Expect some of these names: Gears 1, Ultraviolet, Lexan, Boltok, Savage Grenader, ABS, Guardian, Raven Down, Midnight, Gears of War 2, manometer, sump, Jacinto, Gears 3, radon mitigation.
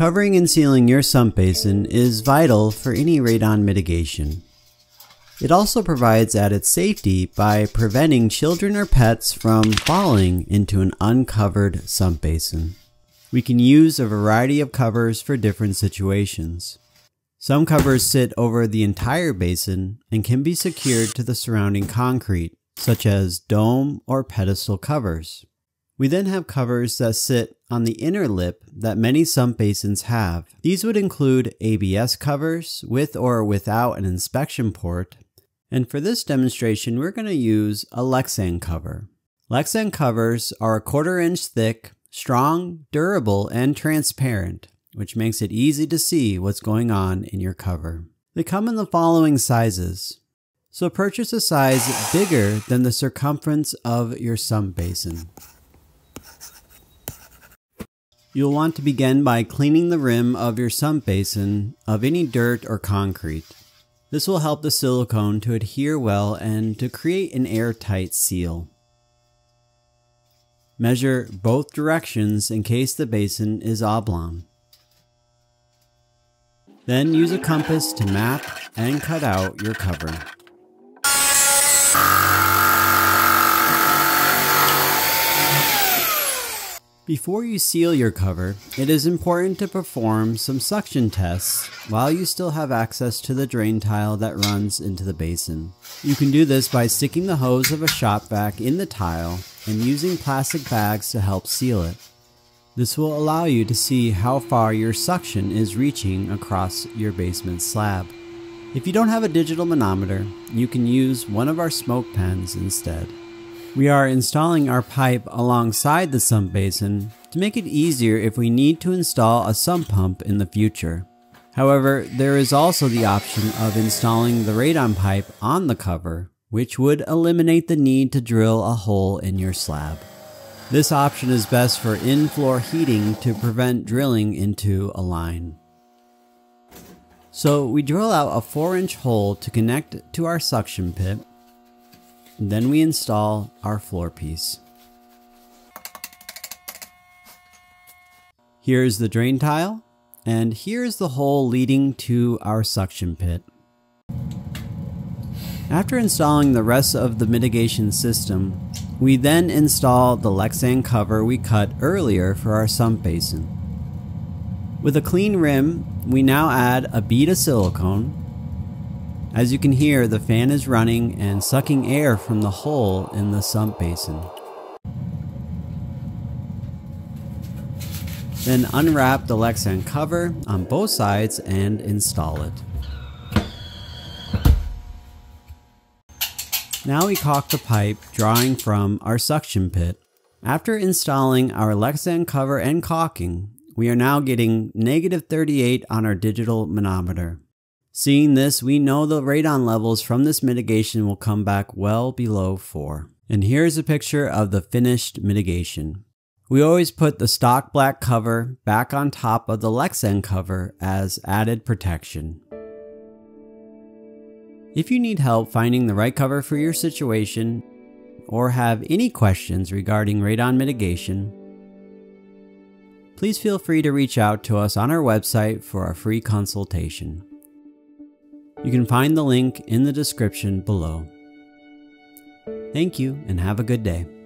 Covering and sealing your sump basin is vital for any radon mitigation. It also provides added safety by preventing children or pets from falling into an uncovered sump basin. We can use a variety of covers for different situations. Some covers sit over the entire basin and can be secured to the surrounding concrete, such as dome or pedestal covers. We then have covers that sit on the inner lip that many sump basins have. These would include ABS covers with or without an inspection port. And for this demonstration, we're going to use a Lexan cover. Lexan covers are 1/4 inch thick, strong, durable, and transparent, which makes it easy to see what's going on in your cover. They come in the following sizes, so purchase a size bigger than the circumference of your sump basin. You'll want to begin by cleaning the rim of your sump basin of any dirt or concrete. This will help the silicone to adhere well and to create an airtight seal. Measure both directions in case the basin is oblong. Then use a compass to map and cut out your cover. Before you seal your cover, it is important to perform some suction tests while you still have access to the drain tile that runs into the basin. You can do this by sticking the hose of a shop vac in the tile and using plastic bags to help seal it. This will allow you to see how far your suction is reaching across your basement slab. If you don't have a digital manometer, you can use one of our smoke pens instead. We are installing our pipe alongside the sump basin to make it easier if we need to install a sump pump in the future. However, there is also the option of installing the radon pipe on the cover, which would eliminate the need to drill a hole in your slab. This option is best for in-floor heating to prevent drilling into a line. So we drill out a 4-inch hole to connect to our suction pit, and then we install our floor piece. Here's the drain tile, and here's the hole leading to our suction pit. After installing the rest of the mitigation system, we then install the Lexan cover we cut earlier for our sump basin. With a clean rim, we now add a bead of silicone. As you can hear, the fan is running and sucking air from the hole in the sump basin. Then unwrap the Lexan cover on both sides and install it. Now we caulk the pipe drawing from our suction pit. After installing our Lexan cover and caulking, we are now getting -38 on our digital manometer. Seeing this, we know the radon levels from this mitigation will come back well below 4. And here's a picture of the finished mitigation. We always put the stock black cover back on top of the Lexan cover as added protection. If you need help finding the right cover for your situation or have any questions regarding radon mitigation, please feel free to reach out to us on our website for a free consultation. You can find the link in the description below. Thank you and have a good day.